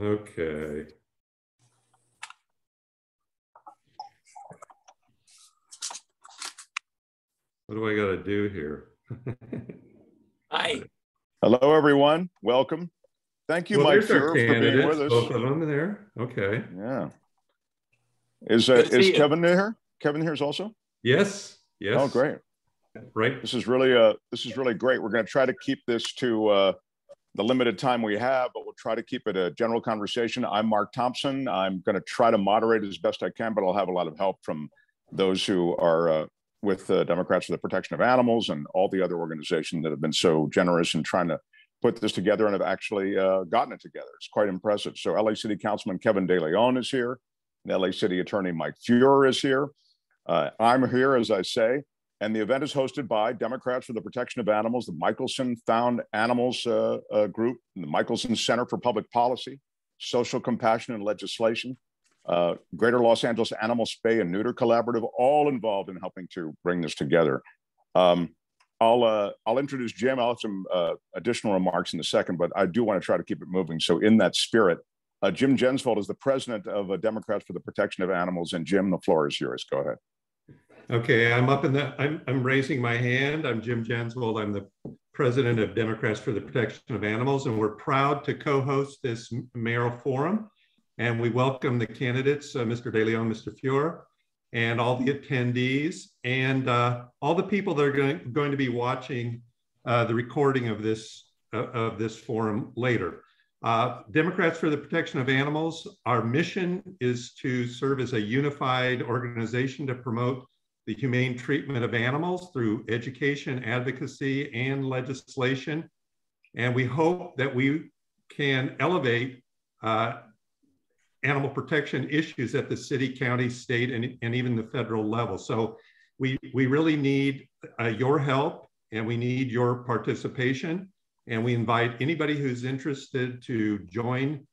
Okay. What do I got to do here? Hi. Hello, everyone. Welcome. Thank you, Mike Fuhrer, for being with us. Both of them there. Okay. Yeah. Is Kevin here? Kevin here is also? Yes. Yes. Oh, great. Right. This is really great. We're going to try to keep this to the limited time we have, but we'll try to keep it a general conversation. I'm Mark Thompson. I'm going to try to moderate as best I can, but I'll have a lot of help from those who are with the Democrats for the Protection of Animals and all the other organizations that have been so generous in trying to put this together and have actually gotten it together. It's quite impressive. So LA City Councilman Kevin DeLeon is here. And LA City Attorney Mike Fuhrer is here. I'm here, as I say. And the event is hosted by Democrats for the Protection of Animals, the Michelson Found Animals Group, the Michelson Center for Public Policy, Social Compassion in Legislation, Greater Los Angeles Animal Spay and Neuter Collaborative, all involved in helping to bring this together. I'll introduce Jim. I'll have some additional remarks in a second, but I do want to try to keep it moving. So in that spirit, Jim Jenswold is the president of Democrats for the Protection of Animals, and Jim, the floor is yours. Go ahead. Okay, I'm raising my hand. I'm Jim Jenswold. I'm the president of Democrats for the Protection of Animals, and we're proud to co-host this mayoral forum. And we welcome the candidates, Mr. DeLeon, Mr. Fuhrer, and all the attendees, and all the people that are going to be watching the recording of this forum later. Democrats for the Protection of Animals, our mission is to serve as a unified organization to promote the humane treatment of animals through education, advocacy, and legislation. And we hope that we can elevate animal protection issues at the city, county, state, and even the federal level. So we really need your help, and we need your participation. And we invite anybody who's interested to join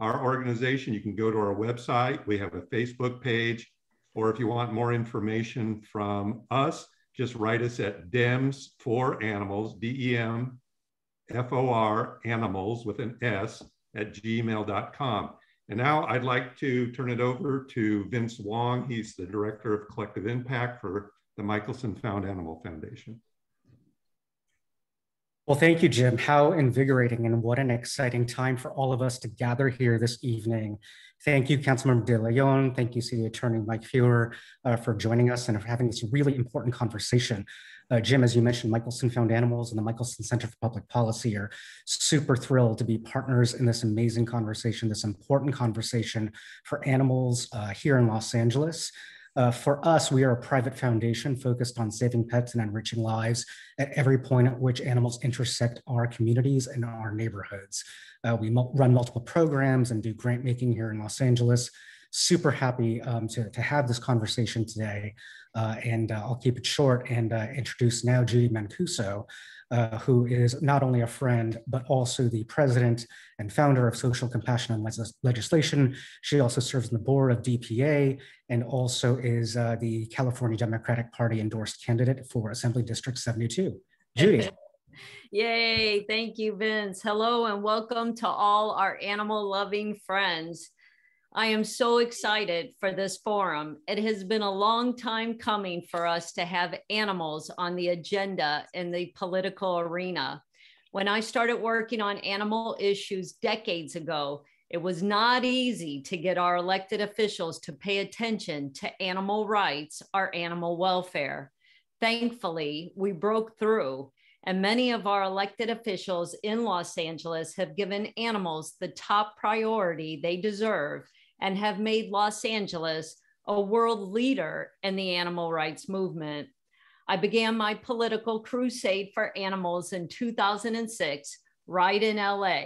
our organization. You can go to our website. We have a Facebook page. Or if you want more information from us, just write us at dems4animals, D-E-M-F-O-R, animals with an S, at gmail.com. And now I'd like to turn it over to Vince Wong. He's the Director of Collective Impact for the Michelson Found Animal Foundation. Well, thank you, Jim. How invigorating, and what an exciting time for all of us to gather here this evening. Thank you, Councilmember DeLeon. Thank you, City Attorney Mike Fuhrer, for joining us and for having this really important conversation. Jim, as you mentioned, Michelson Found Animals and the Michelson Center for Public Policy are super thrilled to be partners in this amazing conversation, this important conversation for animals here in Los Angeles. For us, we are a private foundation focused on saving pets and enriching lives at every point at which animals intersect our communities and our neighborhoods. We run multiple programs and do grant making here in Los Angeles. Super happy to have this conversation today. And I'll keep it short and introduce now Judy Mancuso, who is not only a friend, but also the president and founder of Social Compassion in Legislation. She also serves on the board of DPA and also is the California Democratic Party endorsed candidate for Assembly District 72. Judy. Yay, thank you, Vince. Hello and welcome to all our animal loving friends. I am so excited for this forum. It has been a long time coming for us to have animals on the agenda in the political arena. When I started working on animal issues decades ago, it was not easy to get our elected officials to pay attention to animal rights or animal welfare. Thankfully, we broke through, and many of our elected officials in Los Angeles have given animals the top priority they deserve and have made Los Angeles a world leader in the animal rights movement. I began my political crusade for animals in 2006, right in LA.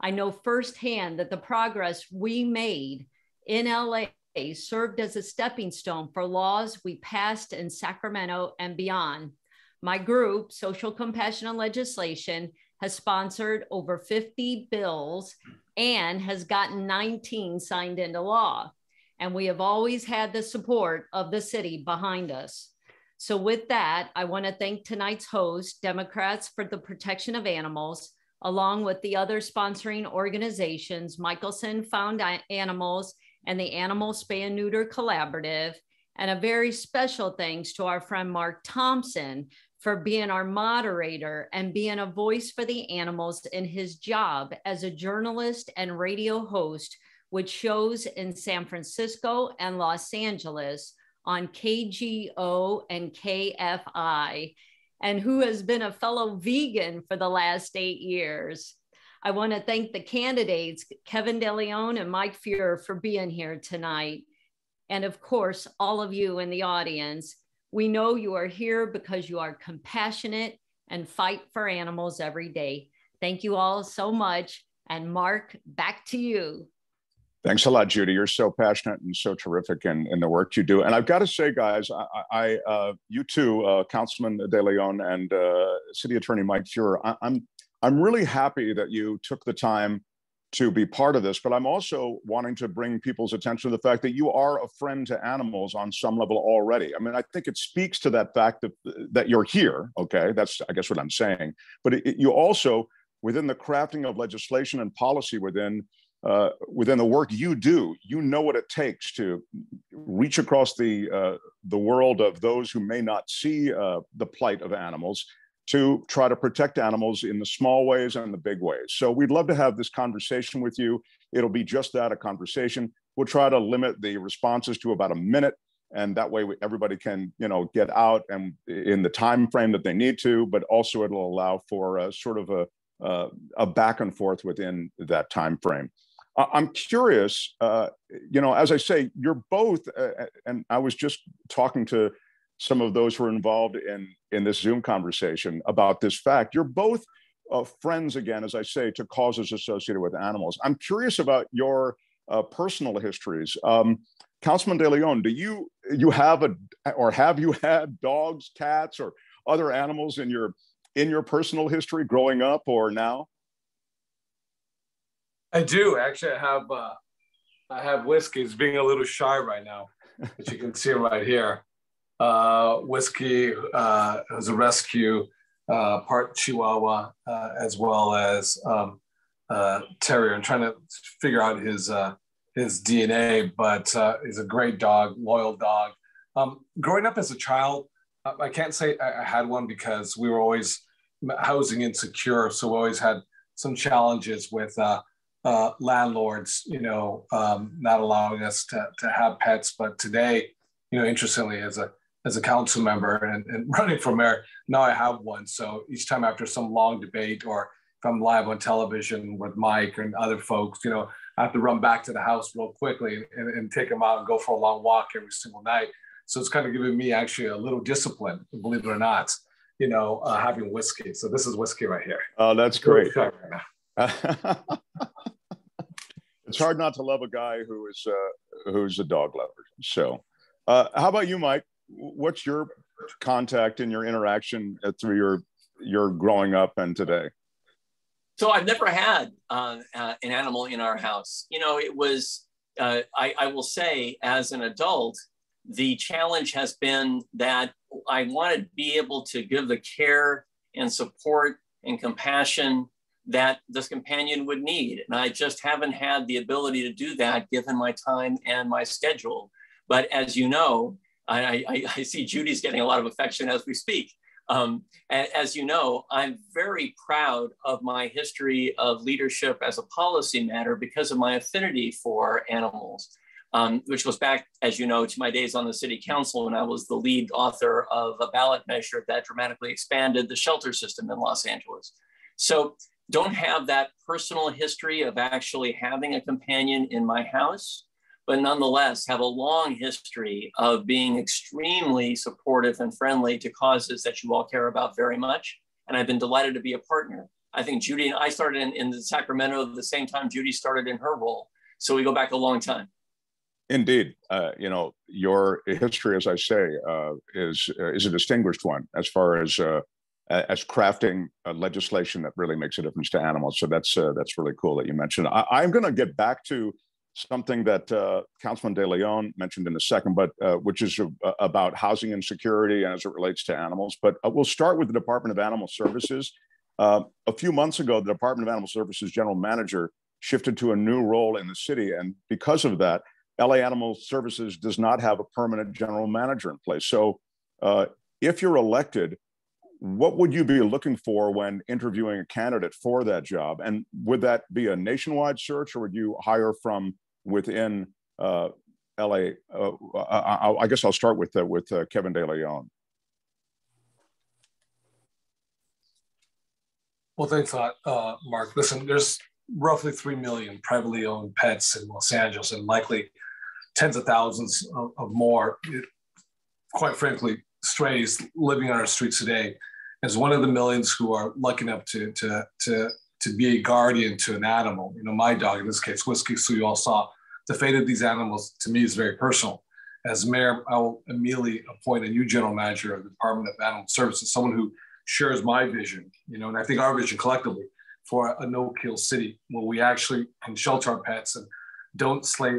I know firsthand that the progress we made in LA served as a stepping stone for laws we passed in Sacramento and beyond. My group, Social Compassion in Legislation, has sponsored over 50 bills and has gotten 19 signed into law. And we have always had the support of the city behind us. So with that, I want to thank tonight's host, Democrats for the Protection of Animals, along with the other sponsoring organizations, Michelson Found Animals and the Animal Spay and Neuter Collaborative. And a very special thanks to our friend Mark Thompson for being our moderator and being a voice for the animals in his job as a journalist and radio host with shows in San Francisco and Los Angeles on KGO and KFI, and who has been a fellow vegan for the last 8 years. I want to thank the candidates, Kevin DeLeon and Mike Fuhrer, for being here tonight. And of course, all of you in the audience. We know you are here because you are compassionate and fight for animals every day. Thank you all so much. And Mark, back to you. Thanks a lot, Judy. You're so passionate and so terrific in the work you do. And I've got to say, guys, you too, Councilman DeLeon and City Attorney Mike Fuhrer, I'm really happy that you took the time to be part of this, but I'm also wanting to bring people's attention to the fact that you are a friend to animals on some level already. I mean, I think it speaks to that fact that you're here, okay? That's, I guess, what I'm saying. But you also, within the crafting of legislation and policy within the work you do, you know what it takes to reach across the world of those who may not see the plight of animals to try to protect animals in the small ways and the big ways. So we'd love to have this conversation with you. It'll be just that, a conversation. We'll try to limit the responses to about a minute, and that way everybody can, you know, get out and in the time frame that they need to, but also it'll allow for sort of a back and forth within that time frame. I'm curious, you know, as I say, you're both, and I was just talking to some of those who are involved in this Zoom conversation about this fact, you're both friends, again, as I say, to causes associated with animals. I'm curious about your personal histories. Councilman DeLeon, do you have have you had dogs, cats, or other animals in your personal history growing up or now? I do actually. I have Whiskey. It's being a little shy right now, but you can see him right here. Whiskey was a rescue, part Chihuahua, as well as terrier. I'm trying to figure out his DNA, but he's a great dog, loyal dog. Growing up as a child, I can't say I had one because we were always housing insecure, so we always had some challenges with landlords, you know, not allowing us to have pets. But today, you know, interestingly, as a council member and running for mayor, now I have one. So each time after some long debate, or if I'm live on television with Mike and other folks, you know, I have to run back to the house real quickly and take them out and go for a long walk every single night. So it's kind of giving me actually a little discipline, believe it or not, you know, having Whiskey. So this is Whiskey right here. Oh, that's great. It's hard not to love a guy who is who's a dog lover. So how about you, Mike? What's your contact and your interaction through your growing up and today? So I've never had an animal in our house. You know, it was, I will say as an adult, the challenge has been that I wanted to be able to give the care and support and compassion that this companion would need. And I just haven't had the ability to do that given my time and my schedule. But as you know, I see Judy's getting a lot of affection as we speak. As you know, I'm very proud of my history of leadership as a policy matter because of my affinity for animals. Which was back, as you know, to my days on the city council when I was the lead author of a ballot measure that dramatically expanded the shelter system in Los Angeles. So don't have that personal history of actually having a companion in my house, but nonetheless have a long history of being extremely supportive and friendly to causes that you all care about very much. And I've been delighted to be a partner. I think Judy and I started in the Sacramento at the same time Judy started in her role. So we go back a long time. Indeed, you know, your history, as I say, is a distinguished one as far as crafting legislation that really makes a difference to animals. So that's really cool that you mentioned. I'm going to get back to something that Councilman DeLeon mentioned in a second, but which is about housing insecurity as it relates to animals. But we'll start with the Department of Animal Services. A few months ago, the Department of Animal Services general manager shifted to a new role in the city. And because of that, LA Animal Services does not have a permanent general manager in place. So if you're elected, what would you be looking for when interviewing a candidate for that job? And would that be a nationwide search, or would you hire from within LA? I guess I'll start with Kevin DeLeon. Well, thanks a lot, Mark. Listen, there's roughly 3 million privately owned pets in Los Angeles, and likely tens of thousands of more, quite frankly, strays living on our streets today. As one of the millions who are lucky enough to be a guardian to an animal, you know, my dog in this case, Whiskey, so you all saw, the fate of these animals to me is very personal. As mayor, I will immediately appoint a new general manager of the Department of Animal Services, someone who shares my vision, you know, and I think our vision collectively for a no-kill city, where we actually can shelter our pets and don't slay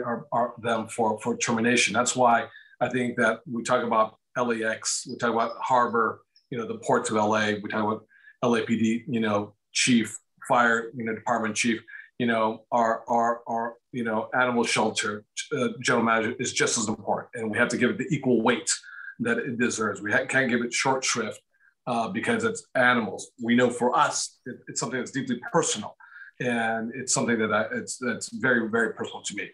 them for termination. That's why I think that we talk about LAX, we talk about harbor, you know, the ports of LA, we talk about LAPD, you know, chief, fire, you know, department chief, you know, our you know, animal shelter general manager is just as important. And we have to give it the equal weight that it deserves. We can't give it short shrift because it's animals. We know for us, it's something that's deeply personal. And it's something that that's very, very personal to me.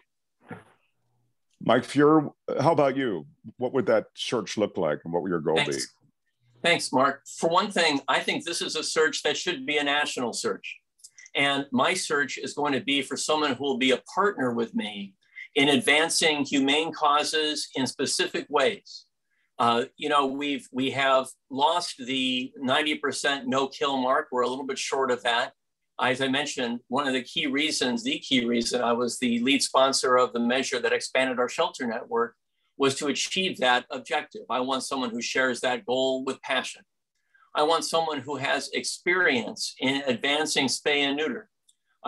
Mike Fuhrer, how about you? What would that search look like, and what would your goal be? Thanks, Mark. For one thing, I think this is a search that should be a national search. And my search is going to be for someone who will be a partner with me in advancing humane causes in specific ways. You know, we have lost the 90% no-kill mark. We're a little bit short of that. As I mentioned, one of the key reasons, I was the lead sponsor of the measure that expanded our shelter network was to achieve that objective. I want someone who shares that goal with passion. I want someone who has experience in advancing spay and neuter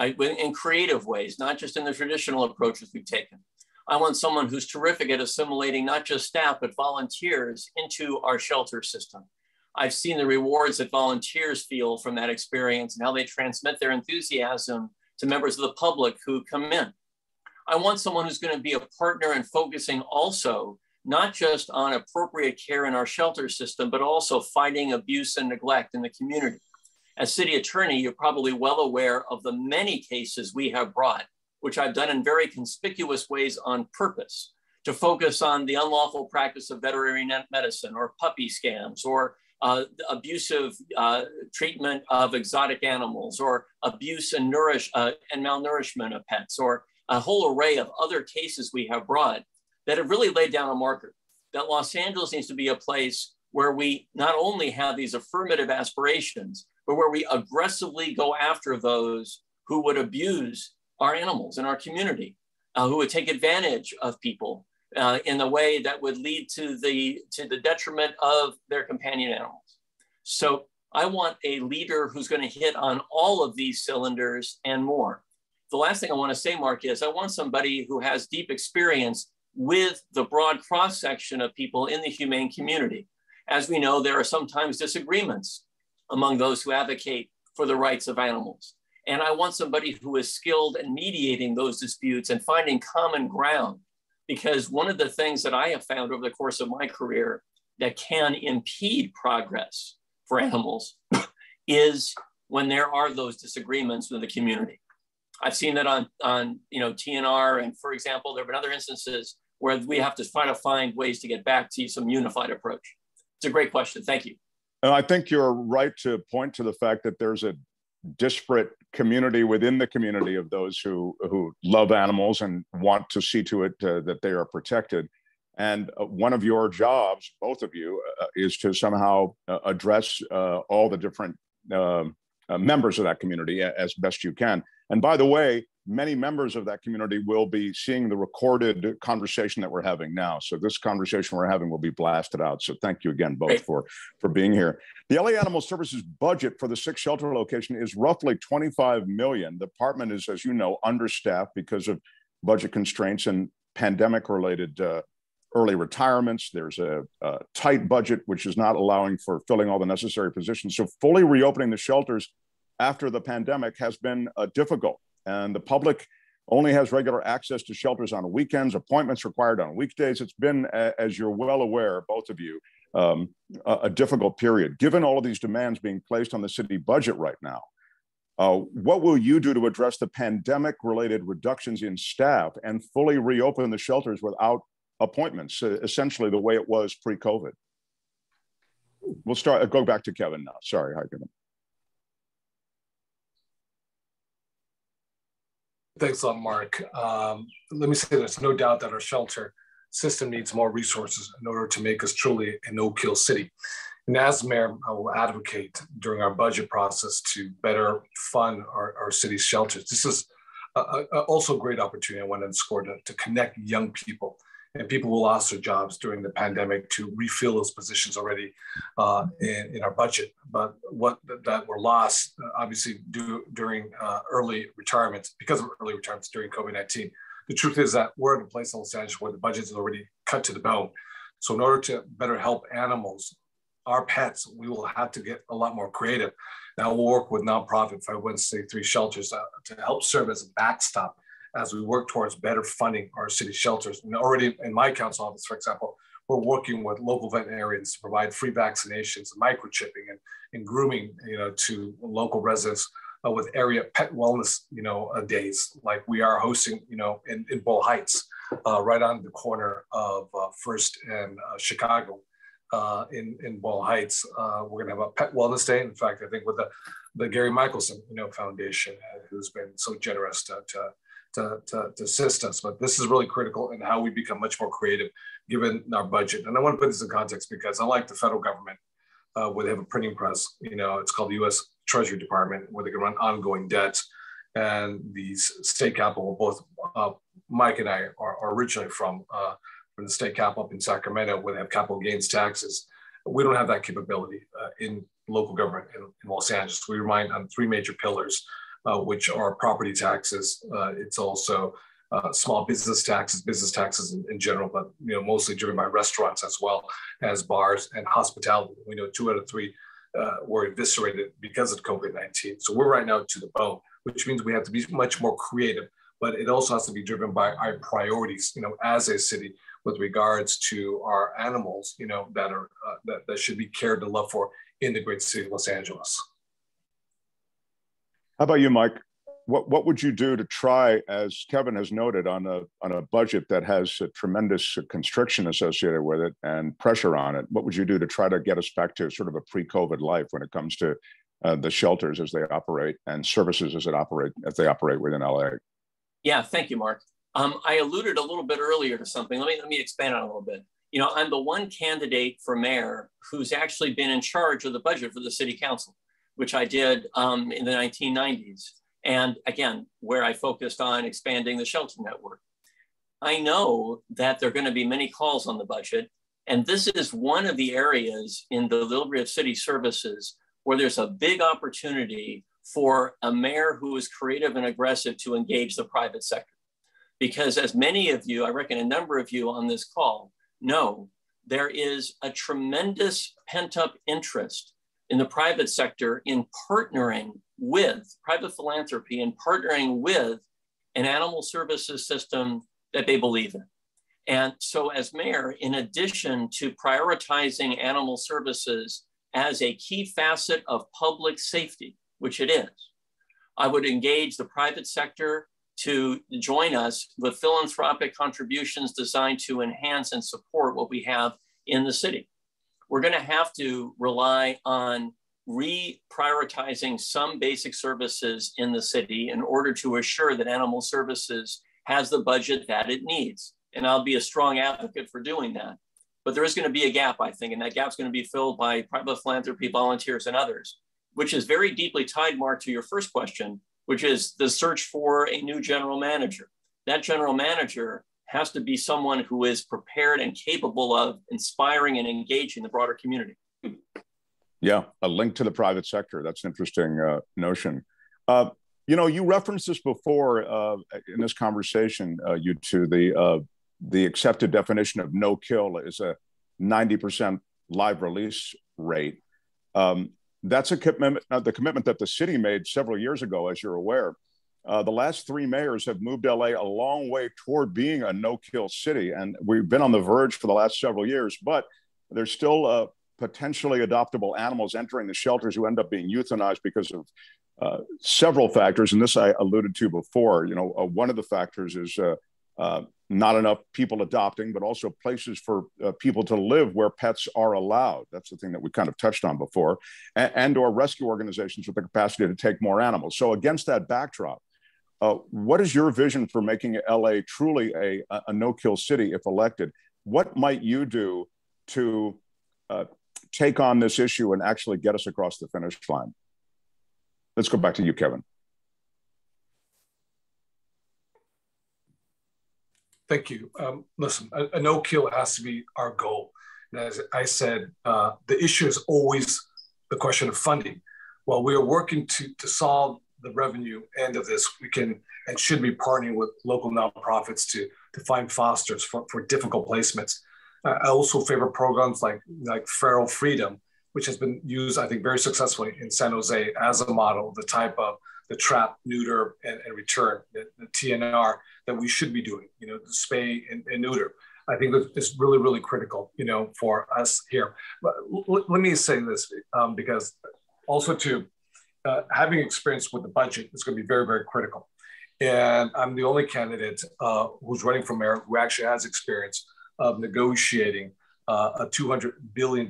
in creative ways, not just in the traditional approaches we've taken. I want someone who's terrific at assimilating not just staff, but volunteers into our shelter system. I've seen the rewards that volunteers feel from that experience and how they transmit their enthusiasm to members of the public who come in. I want someone who's going to be a partner in focusing also, not just on appropriate care in our shelter system, but also fighting abuse and neglect in the community. As city attorney, you're probably well aware of the many cases we have brought, which I've done in very conspicuous ways on purpose, to focus on the unlawful practice of veterinary medicine or puppy scams or abusive treatment of exotic animals or abuse and malnourishment of pets, or a whole array of other cases we have brought that have really laid down a marker that Los Angeles needs to be a place where we not only have these affirmative aspirations, but where we aggressively go after those who would abuse our animals in our community, who would take advantage of people in a way that would lead to the detriment of their companion animals. So I want a leader who's going to hit on all of these cylinders and more. The last thing I want to say, Mark, is I want somebody who has deep experience with the broad cross-section of people in the humane community. As we know, there are sometimes disagreements among those who advocate for the rights of animals. And I want somebody who is skilled in mediating those disputes and finding common ground. Because one of the things that I have found over the course of my career that can impede progress for animals is when there are those disagreements with the community. I've seen that on you know, TNR, and for example, there have been other instances where we have to try to find ways to get back to some unified approach. It's a great question, thank you. And I think you're right to point to the fact that there's a disparate community within the community of those who love animals and want to see to it that they are protected. And one of your jobs, both of you, is to somehow address all the different members of that community as best you can. And by the way, many members of that community will be seeing the recorded conversation that we're having now. So this conversation we're having will be blasted out. So thank you again, both, for being here. The LA Animal Services budget for the 6 shelter location is roughly $25 million. The department is, as you know, understaffed because of budget constraints and pandemic-related early retirements. There's a tight budget, which is not allowing for filling all the necessary positions. So fully reopening the shelters after the pandemic has been difficult, and the public only has regular access to shelters on weekends, appointments required on weekdays. It's been, as you're well aware, both of you, a difficult period. Given all of these demands being placed on the city budget right now, what will you do to address the pandemic-related reductions in staff and fully reopen the shelters without appointments, essentially the way it was pre-COVID? We'll start, go back to Kevin now. Sorry, hi, Kevin. Thanks a lot, Mark. Let me say there's no doubt that our shelter system needs more resources in order to make us truly a no-kill city. And as mayor, I will advocate during our budget process to better fund our city's shelters. This is also a great opportunity, I want to underscore, to connect young people and people who lost their jobs during the pandemic to refill those positions already in our budget. But what that were lost, obviously, during early retirements, because of early retirements during COVID-19. The truth is that we're in a place in Los Angeles where the budget is already cut to the bone. So in order to better help animals, our pets, we will have to get a lot more creative. Now we'll work with nonprofit 501c3 shelters to help serve as a backstop as we work towards better funding our city shelters. And already in my council office, for example, we're working with local veterinarians to provide free vaccinations, microchipping, and grooming, to local residents with area pet wellness, days, like we are hosting, in Bull Heights, right on the corner of First and Chicago. In Ball Heights, we're going to have a pet wellness day. In fact, I think with the Gary Michelson, Foundation, who's been so generous to assist us. But this is really critical in how we become much more creative, given our budget. And I want to put this in context because, unlike the federal government, where they have a printing press, it's called the U.S. Treasury Department, where they can run ongoing debts, and these state capital. Both Mike and I are originally from the state cap up in Sacramento, where they have capital gains taxes. We don't have that capability in local government in Los Angeles. We rely on three major pillars, which are property taxes. It's also small business taxes in general, but mostly driven by restaurants as well as bars and hospitality. We know 2 out of 3 were eviscerated because of COVID-19. So we're right now to the bone, which means we have to be much more creative, but it also has to be driven by our priorities, as a city, with regards to our animals, that are that should be cared and loved for in the great city of Los Angeles. How about you, Mike? What would you do to try, as Kevin has noted, on a budget that has a tremendous constriction associated with it and pressure on it? What would you do to try to get us back to sort of a pre-COVID life when it comes to the shelters as they operate and services as they operate within LA? Yeah, thank you, Mark. I alluded a little bit earlier to something. Let me expand on it a little bit. I'm the one candidate for mayor who's actually been in charge of the budget for the city council, which I did in the 1990s. And again, where I focused on expanding the shelter network. I know that there are going to be many calls on the budget. And this is one of the areas in the delivery of city services where there's a big opportunity for a mayor who is creative and aggressive to engage the private sector. Because as many of you, I reckon a number of you on this call know, there is a tremendous pent-up interest in the private sector in partnering with private philanthropy and partnering with an animal services system that they believe in. And so as mayor, in addition to prioritizing animal services as a key facet of public safety, which it is, I would engage the private sector to join us with philanthropic contributions designed to enhance and support what we have in the city. We're going to have to rely on reprioritizing some basic services in the city in order to assure that animal services has the budget that it needs. And I'll be a strong advocate for doing that. But there is going to be a gap, I think, and that gap's going to be filled by private philanthropy, volunteers, and others, which is very deeply tied, Mark, to your first question, which is the search for a new general manager. That general manager has to be someone who is prepared and capable of inspiring and engaging the broader community. Yeah, a link to the private sector. That's an interesting notion. You referenced this before in this conversation, you two, the accepted definition of no kill is a 90% live release rate. That's a commitment, the commitment that the city made several years ago, as you're aware. The last three mayors have moved LA a long way toward being a no-kill city, and we've been on the verge for the last several years, but there's still potentially adoptable animals entering the shelters who end up being euthanized because of several factors, and this I alluded to before. You know, one of the factors is not enough people adopting, but also places for people to live where pets are allowed. That's the thing that we kind of touched on before, and or rescue organizations with the capacity to take more animals. So against that backdrop, what is your vision for making LA truly a no-kill city if elected? What might you do to take on this issue and actually get us across the finish line? Let's go back to you, Kevin. Thank you. Listen, a no-kill has to be our goal. And as I said, the issue is always the question of funding. While we are working to solve the revenue end of this, we can and should be partnering with local nonprofits to find fosters for difficult placements. I also favor programs like Feral Freedom, which has been used, I think, very successfully in San Jose as a model, the type of the trap, neuter, and return, the TNR that we should be doing, you know, the spay and neuter. I think that is really, really critical, you know, for us here. But let me say this, because also to having experience with the budget is going to be very, very critical. And I'm the only candidate who's running for mayor who actually has experience of negotiating a $200 billion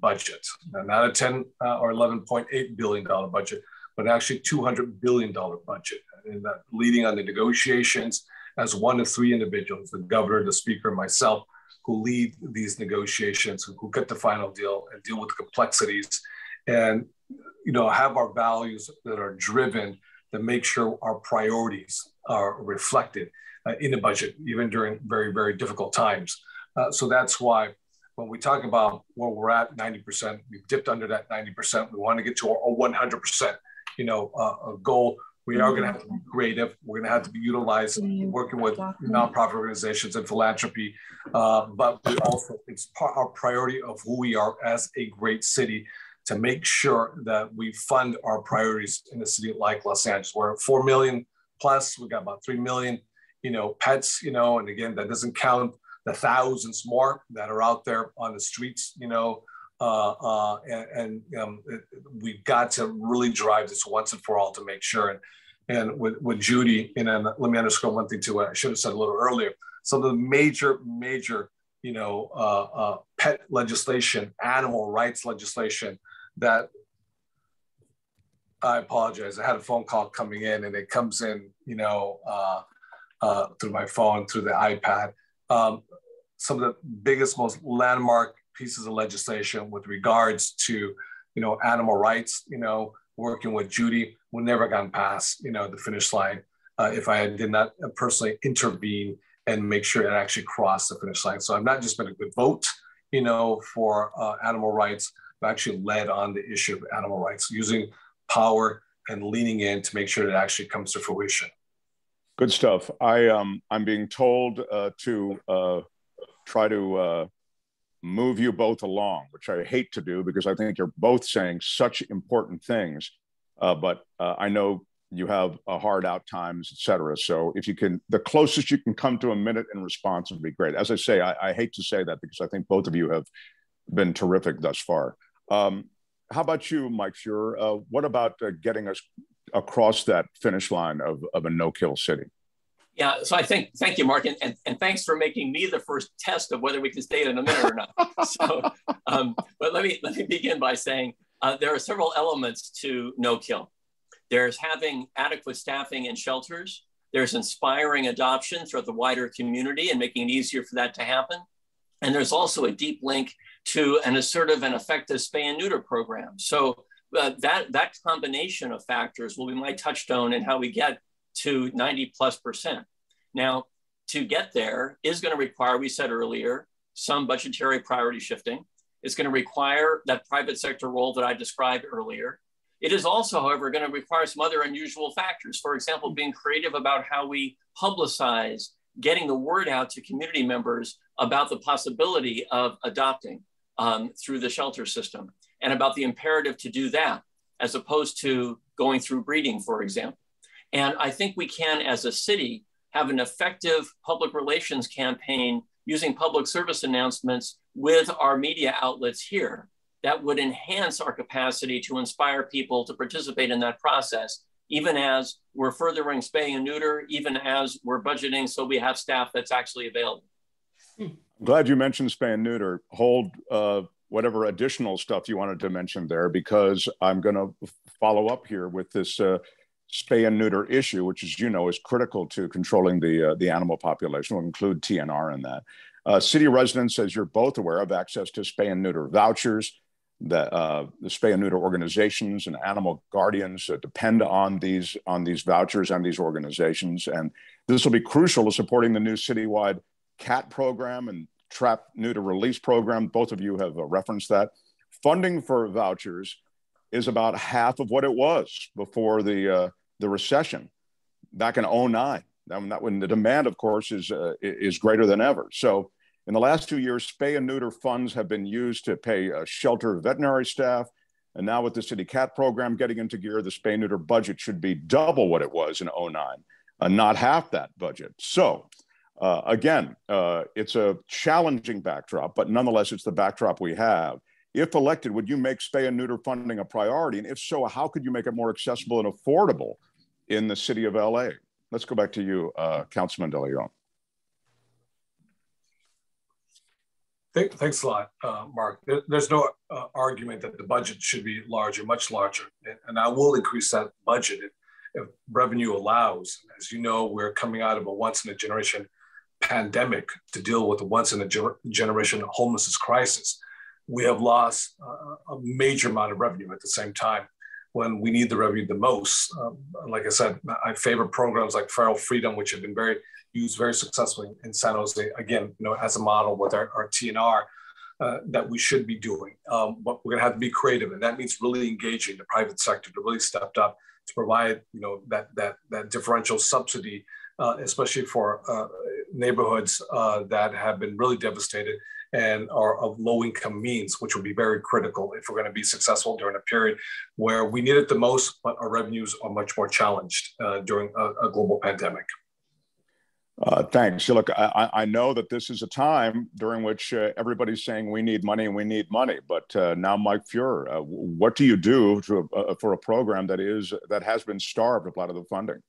budget, now, not a 10 or $11.8 billion budget, but actually $200 billion budget. And that leading on the negotiations as one of three individuals, the governor, the speaker, and myself, who lead these negotiations, who get the final deal and deal with the complexities and, you know, have our values that are driven to make sure our priorities are reflected in the budget, even during very, very difficult times. So that's why when we talk about where we're at 90%, we've dipped under that 90%. We want to get to our 100%, you know, goal. We are going to have to be creative. We're going to have to be utilizing, working with nonprofit organizations and philanthropy. But we also, it's part our priority of who we are as a great city to make sure that we fund our priorities in a city like Los Angeles. We're at 4 million plus. We've got about 3 million, you know, pets, you know, and again, that doesn't count the thousands more that are out there on the streets, you know, we've got to really drive this once and for all to make sure. And with Judy, and let me underscore one thing too, I should have said a little earlier. Some of the major, major, you know, pet legislation, animal rights legislation that, I apologize, I had a phone call coming in and it comes in, you know, through my phone, through the iPad. Some of the biggest, most landmark pieces of legislation with regards to, you know, animal rights, you know, working with Judy, would never have gone past, you know, the finish line if I did not personally intervene and make sure it actually crossed the finish line. So I've not just been a good vote, you know, for animal rights, but actually led on the issue of animal rights, using power and leaning in to make sure that it actually comes to fruition. Good stuff. I'm being told to try to move you both along, which I hate to do because I think you're both saying such important things, but I know you have a hard out times, et cetera. So if you can, the closest you can come to a minute in response would be great. As I say, I hate to say that because I think both of you have been terrific thus far. How about you, Mike Fuhrer? What about getting us across that finish line of a no-kill city? Yeah, so I think, thank you, Mark, and thanks for making me the first test of whether we can stay in a minute or not. So, but let me begin by saying there are several elements to no-kill. There's having adequate staffing in shelters. There's inspiring adoption throughout the wider community and making it easier for that to happen. And there's also a deep link to an assertive and effective spay and neuter program. So that combination of factors will be my touchstone in how we get to 90+%. Now, to get there is going to require, we said earlier, some budgetary priority shifting. It's going to require that private sector role that I described earlier. It is also, however, going to require some other unusual factors. For example, being creative about how we publicize, getting the word out to community members about the possibility of adopting through the shelter system. and about the imperative to do that, as opposed to going through breeding, for example. And I think we can, as a city, have an effective public relations campaign using public service announcements with our media outlets here that would enhance our capacity to inspire people to participate in that process, even as we're furthering spay and neuter, even as we're budgeting so we have staff that's actually available. I'm glad you mentioned spay and neuter. Hold whatever additional stuff you wanted to mention there, because I'm going to follow up here with this spay and neuter issue, which, as you know, is critical to controlling the animal population. We'll include TNR in that. City residents, as you're both aware, have access to spay and neuter vouchers. The spay and neuter organizations and animal guardians depend on these vouchers and these organizations. And this will be crucial to supporting the new citywide cat program and trap neuter release program. Both of you have referenced that. Funding for vouchers is about half of what it was before the recession back in 2009. When the demand, of course, is greater than ever. So in the last 2 years, spay and neuter funds have been used to pay shelter veterinary staff. And now with the city cat program getting into gear, the spay and neuter budget should be double what it was in 2009, not half that budget. So again, it's a challenging backdrop, but nonetheless, it's the backdrop we have. If elected, would you make spay and neuter funding a priority? And if so, how could you make it more accessible and affordable in the city of LA? Let's go back to you, Councilman DeLeon. Thanks a lot, Mark. There's no argument that the budget should be larger, much larger. And I will increase that budget if revenue allows. As you know, we're coming out of a once-in-a-generation pandemic to deal with a once-in-a-generation homelessness crisis. We have lost a major amount of revenue at the same time when we need the revenue the most. Like I said, I favor programs like Feral Freedom, which have been used very successfully in San Jose, again, as a model with our TNR that we should be doing. But we're gonna have to be creative, and that means really engaging the private sector to really step up to provide that differential subsidy, especially for neighborhoods that have been really devastated and are of low-income means, which will be very critical if we're going to be successful during a period where we need it the most, but our revenues are much more challenged during a global pandemic. Thanks. Look, I know that this is a time during which everybody's saying we need money, but now Mike Fuhrer, what do you do for a program that has been starved of a lot of the funding?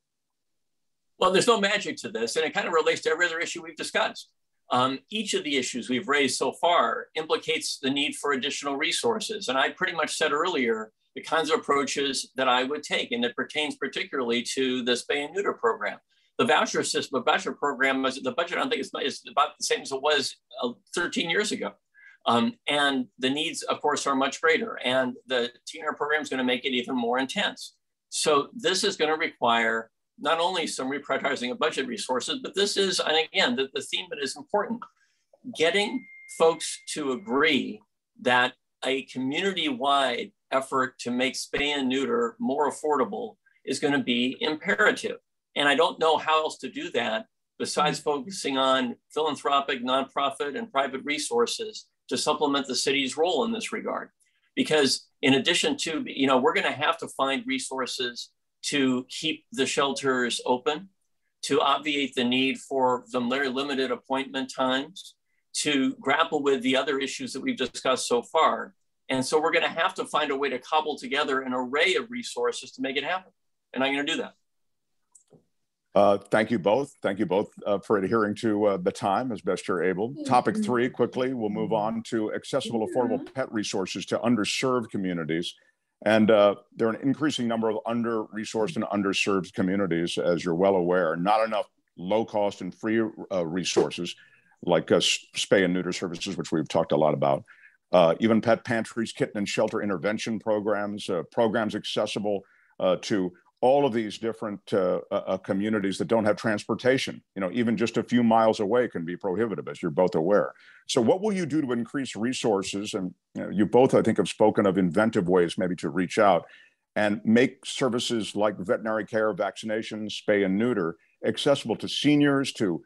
Well, there's no magic to this, and it kind of relates to every other issue we've discussed. Each of the issues we've raised so far implicates the need for additional resources. And I pretty much said earlier the kinds of approaches that I would take, and it pertains particularly to the spay and neuter program. The voucher system, the voucher program, the budget, I don't think it's about the same as it was 13 years ago. And the needs, of course, are much greater. And the TNR program is going to make it even more intense. So this is going to require not only some reprioritizing of budget resources, but this is, and again, the theme that is important, getting folks to agree that a community-wide effort to make spay and neuter more affordable is going to be imperative. And I don't know how else to do that besides focusing on philanthropic, nonprofit, and private resources to supplement the city's role in this regard. Because in addition to, we're going to have to find resources to keep the shelters open, to obviate the need for some very limited appointment times, to grapple with the other issues that we've discussed so far. And so we're gonna have to find a way to cobble together an array of resources to make it happen. And I'm gonna do that. Thank you both. Thank you both for adhering to the time as best you're able. Topic three, quickly, we'll move on to accessible, affordable pet resources to underserved communities. And there are an increasing number of under-resourced and underserved communities, as you're well aware. Not enough low-cost and free resources, like spay and neuter services, which we've talked a lot about. Even pet pantries, kitten and shelter intervention programs, programs accessible to all of these different communities that don't have transportation. Even just a few miles away can be prohibitive, as you're both aware. So what will you do to increase resources? And you both, I think, have spoken of inventive ways maybe to reach out and make services like veterinary care, vaccinations, spay and neuter accessible to seniors, to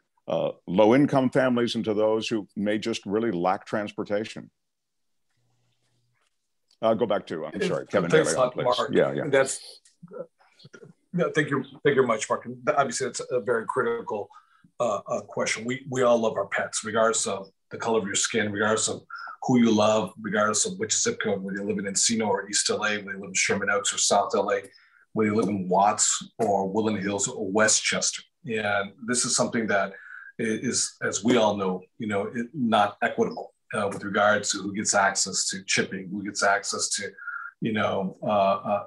low-income families, and to those who may just really lack transportation. Go back to, I'm sorry, Kevin DeLeon, please. Yeah, yeah. That's, no, thank you much, Mark. Obviously, that's a very critical question. We all love our pets, regardless of the color of your skin, regardless of who you love, regardless of which zip code, whether you live in Encino or East LA, whether you live in Sherman Oaks or South LA, whether you live in Watts or Woodland Hills or Westchester. And this is something that is, as we all know, you know, not equitable with regards to who gets access to chipping, who gets access to, you know,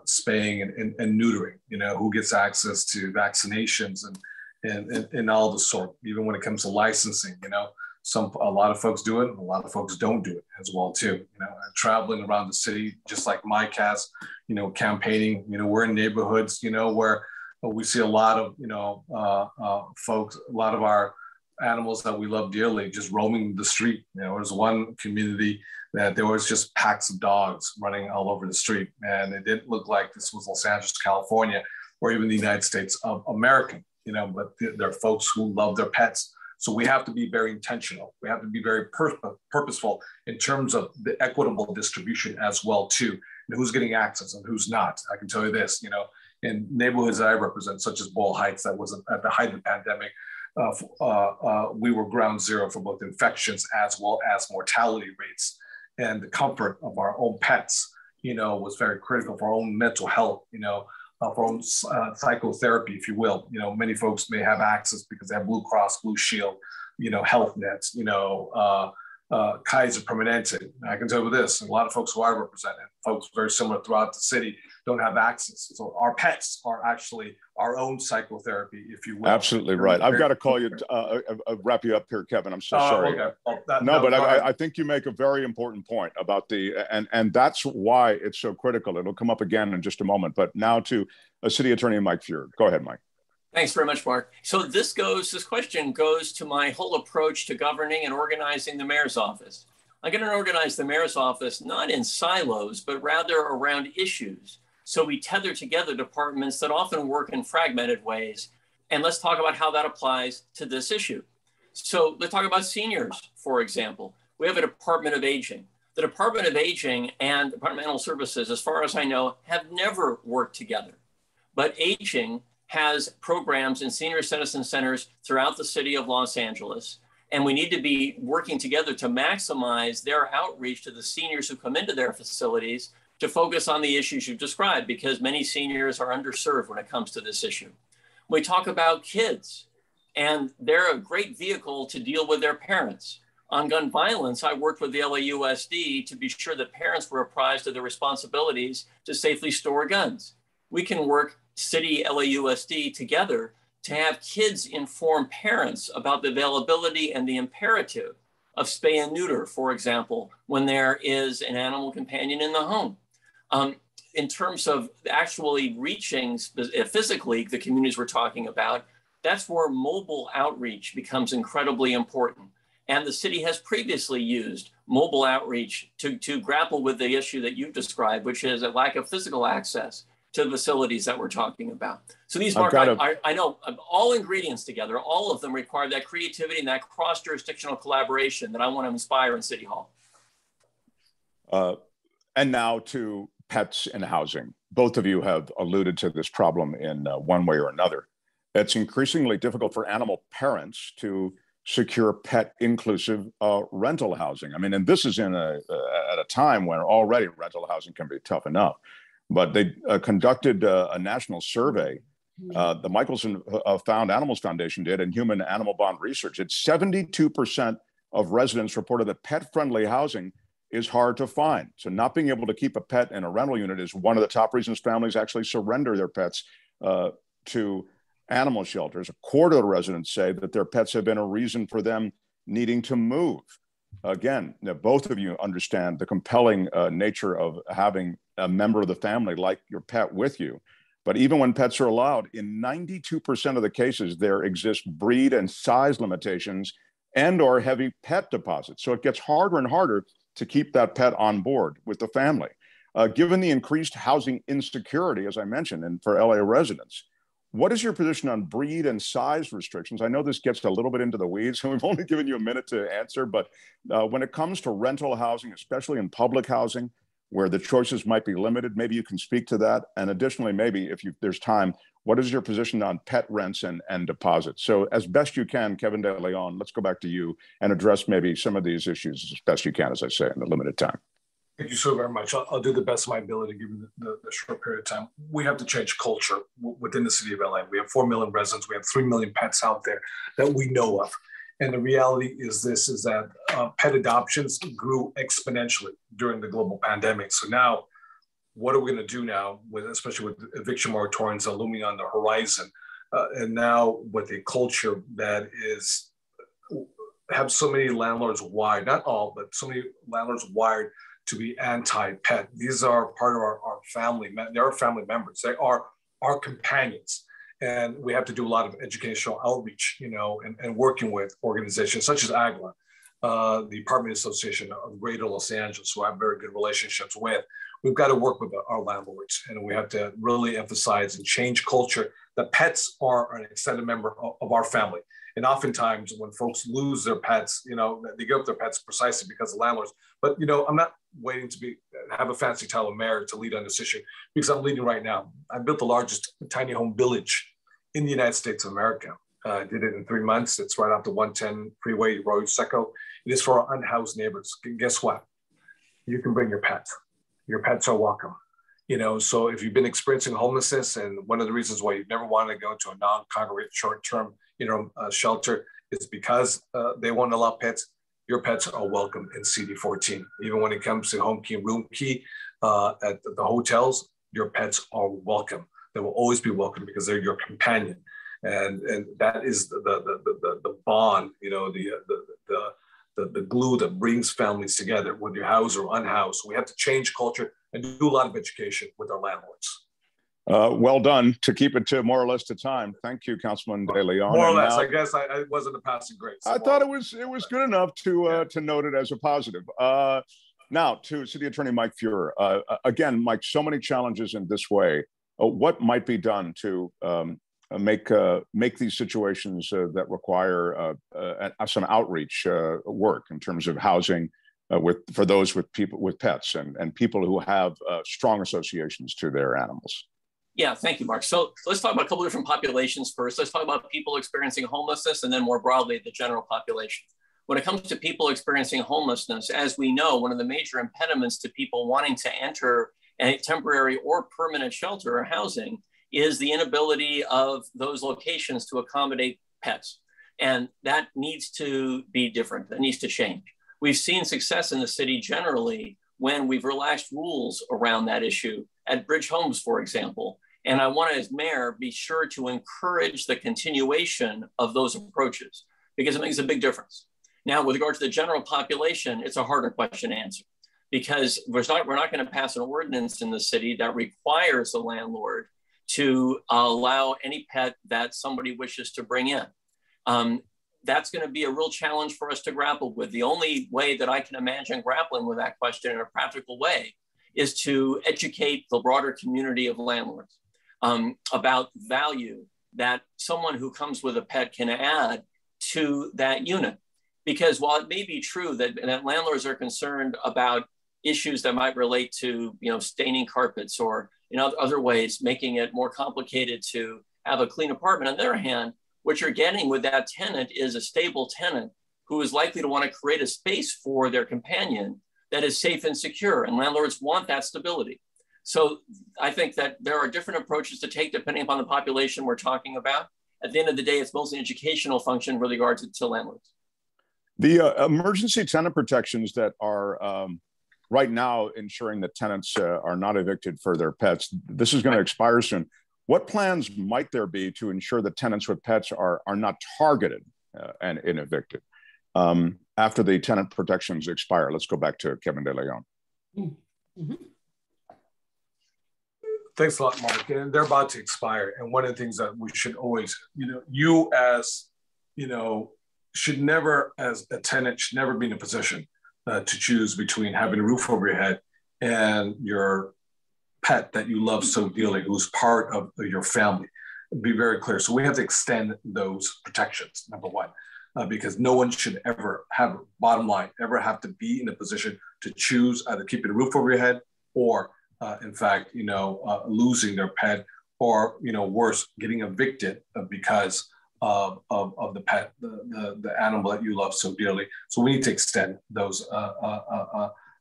spaying and neutering, you know, who gets access to vaccinations and all the sort, even when it comes to licensing, you know. A lot of folks do it, and a lot of folks don't do it as well too. You know, traveling around the city, just like my cast, you know, campaigning. You know, we're in neighborhoods, you know, where we see a lot of, you know, folks, a lot of our animals that we love dearly, just roaming the street. You know, there's one community that there was just packs of dogs running all over the street, and it didn't look like this was Los Angeles, California, or even the United States of America. You know, but there are folks who love their pets. So we have to be very intentional. We have to be very purposeful in terms of the equitable distribution as well too, and who's getting access and who's not. I can tell you this, you know, in neighborhoods that I represent, such as Boyle Heights, that was at the height of the pandemic, we were ground zero for both infections as well as mortality rates. And the comfort of our own pets, you know, was very critical for our own mental health, you know, for own psychotherapy, if you will. You know, many folks may have access because they have Blue Cross, Blue Shield, you know, health nets, you know, Kaiser Permanente. I can tell you this, a lot of folks who I represent, and folks very similar throughout the city, don't have access. So our pets are actually our own psychotherapy, if you will. Absolutely right. I've got to call you, wrap you up here, Kevin. I'm so sorry. Okay. Well, I think you make a very important point about the, and that's why it's so critical. It'll come up again in just a moment, but now to City Attorney Mike Fuhrer. Go ahead, Mike. Thanks very much, Mark. So this question goes to my whole approach to governing and organizing the mayor's office. I'm going to organize the mayor's office not in silos, but rather around issues. So we tether together departments that often work in fragmented ways. And let's talk about how that applies to this issue. So let's talk about seniors, for example. We have a Department of Aging. The Department of Aging and Department of Animal Services, as far as I know, have never worked together. But aging has programs in senior citizen centers throughout the city of Los Angeles. And we need to be working together to maximize their outreach to the seniors who come into their facilities to focus on the issues you've described, because many seniors are underserved when it comes to this issue. We talk about kids, and they're a great vehicle to deal with their parents. On gun violence, I worked with the LAUSD to be sure that parents were apprised of their responsibilities to safely store guns. We can work city LAUSD together to have kids inform parents about the availability and the imperative of spay and neuter, for example, when there is an animal companion in the home. In terms of actually reaching physically the communities we're talking about, that's where mobile outreach becomes incredibly important. And the city has previously used mobile outreach to grapple with the issue that you've described, which is a lack of physical access to the facilities that we're talking about. So these, Mark, I know all ingredients together, all of them require that creativity and that cross-jurisdictional collaboration that I want to inspire in City Hall. And now to pets and housing. Both of you have alluded to this problem in one way or another. It's increasingly difficult for animal parents to secure pet-inclusive rental housing. I mean, and this is in at a time when already rental housing can be tough enough. But they conducted a national survey, the Michelson Found Animals Foundation did, and Human Animal Bond Research. It's 72% of residents reported that pet-friendly housing is hard to find. So not being able to keep a pet in a rental unit is one of the top reasons families actually surrender their pets to animal shelters. A quarter of the residents say that their pets have been a reason for them needing to move. Again, now both of you understand the compelling nature of having a member of the family like your pet with you. But even when pets are allowed, in 92% of the cases, there exist breed and size limitations and or heavy pet deposits. So it gets harder and harder to keep that pet on board with the family. Given the increased housing insecurity, as I mentioned, and for LA residents, what is your position on breed and size restrictions? I know this gets a little bit into the weeds, and we've only given you a minute to answer, but when it comes to rental housing, especially in public housing, where the choices might be limited. Maybe you can speak to that. And additionally, maybe if you, there's time, what is your position on pet rents and deposits? So as best you can, Kevin DeLeon, let's go back to you and address maybe some of these issues as best you can, as I say, in the limited time. Thank you so very much. I'll do the best of my ability given the short period of time. We have to change culture within the city of LA. We have 4 million residents. We have 3 million pets out there that we know of. And the reality is this, is that pet adoptions grew exponentially during the global pandemic. So now, what are we gonna do now, with, especially with eviction moratoriums looming on the horizon, and now with a culture that is, have so many landlords wired, not all, but so many landlords wired to be anti-pet. These are part of our family, they're our family members. They are our companions. And we have to do a lot of educational outreach, you know, and working with organizations such as AGLA, the Apartment Association of Greater Los Angeles, who I have very good relationships with. We've got to work with our landlords, and we have to really emphasize and change culture that pets are an extended member of our family. And oftentimes when folks lose their pets, you know, they give up their pets precisely because of landlords. But, you know, I'm not waiting to have a fancy title of mayor to lead on this issue, because I'm leading right now. I built the largest tiny home village in the United States of America. I did it in 3 months. It's right off the 110 freeway road, Seco. It is for our unhoused neighbors. Guess what? You can bring your pets. Your pets are welcome. You know, so if you've been experiencing homelessness, and one of the reasons why you've never wanted to go to a non-congregate short-term, you know, shelter is because they won't allow pets. Your pets are welcome in CD14. Even when it comes to home key and room key at the hotels, your pets are welcome. They will always be welcome because they're your companion, and that is the bond. You know, the glue that brings families together, whether you're housed or unhoused. We have to change culture and do a lot of education with our landlords. Well done. To keep it to more or less to time. Thank you, Councilman DeLeon. More or less. Now, I guess I wasn't a passing grade. So I thought it was good enough to note it as a positive. Now to City Attorney Mike Fuhrer. Again, Mike, so many challenges in this way. What might be done to make these situations that require some outreach work in terms of housing for those with pets and people who have strong associations to their animals? Yeah, thank you, Mark. So let's talk about a couple different populations first. Let's talk about people experiencing homelessness, and then more broadly, the general population. When it comes to people experiencing homelessness, as we know, one of the major impediments to people wanting to enter a temporary or permanent shelter or housing is the inability of those locations to accommodate pets. And that needs to be different. That needs to change. We've seen success in the city generally when we've relaxed rules around that issue at Bridge Homes, for example. And I want to, as mayor, be sure to encourage the continuation of those approaches because it makes a big difference. Now, with regard to the general population, it's a harder question to answer because we're not going to pass an ordinance in the city that requires the landlord to allow any pet that somebody wishes to bring in. That's going to be a real challenge for us to grapple with. The only way that I can imagine grappling with that question in a practical way is to educate the broader community of landlords about value that someone who comes with a pet can add to that unit. Because while it may be true that landlords are concerned about issues that might relate to, you know, staining carpets or in other ways, making it more complicated to have a clean apartment, on the other hand, what you're getting with that tenant is a stable tenant who is likely to want to create a space for their companion that is safe and secure, and landlords want that stability. So I think that there are different approaches to take depending upon the population we're talking about. At the end of the day, it's mostly an educational function with regard to landlords. The emergency tenant protections that are right now ensuring that tenants are not evicted for their pets, this is going to expire soon. What plans might there be to ensure that tenants with pets are not targeted and evicted after the tenant protections expire? Let's go back to Kevin DeLeon. Mm-hmm. Thanks a lot, Mark. And they're about to expire. And one of the things that we should always, you know, should never, as a tenant, should never be in a position to choose between having a roof over your head and your pet that you love so dearly, who's part of your family. Be very clear. So we have to extend those protections, number one, because no one should ever have, bottom line, ever have to be in a position to choose either keeping a roof over your head or in fact, you know, losing their pet, or, you know, worse, getting evicted because of the pet, the animal that you love so dearly. So we need to extend those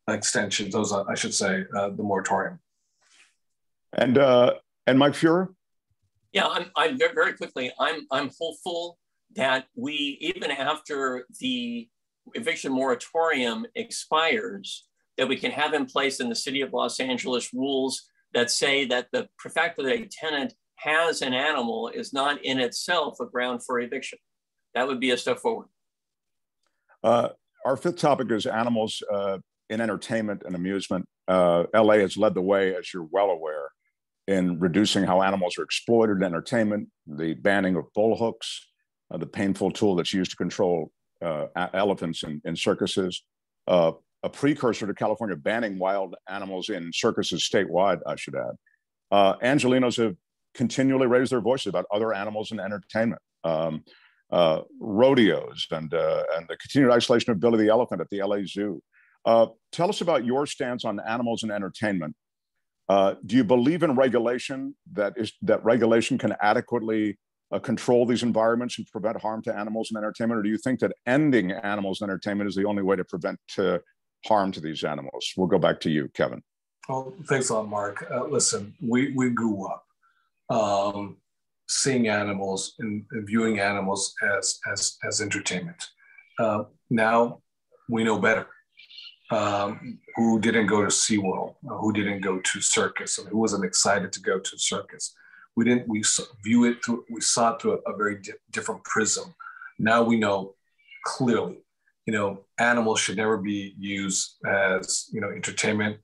extensions, those, I should say, the moratorium. And Mike Fuhrer? Yeah, I'm very quickly, I'm hopeful that we, even after the eviction moratorium expires, that we can have in place in the city of Los Angeles rules that say that the fact that a tenant has an animal is not in itself a ground for eviction. That would be a step forward. Our fifth topic is animals in entertainment and amusement. LA has led the way, as you're well aware, in reducing how animals are exploited in entertainment, the banning of bullhooks, the painful tool that's used to control elephants in circuses, a precursor to California banning wild animals in circuses statewide, I should add. Angelinos have continually raised their voices about other animals in entertainment, rodeos, and the continued isolation of Billy the Elephant at the LA Zoo. Tell us about your stance on animals in entertainment. Do you believe in regulation, that regulation can adequately control these environments and prevent harm to animals in entertainment? Or do you think that ending animals in entertainment is the only way to prevent harm to these animals? We'll go back to you, Kevin. Well, thanks a lot, Mark. Listen, we grew up seeing animals and viewing animals as entertainment. Now we know better. Who didn't go to SeaWorld? Who didn't go to circus? I mean, who wasn't excited to go to a circus? We didn't. We view it through. We saw it through a very different prism. Now we know clearly. You know, animals should never be used as, you know, entertainment,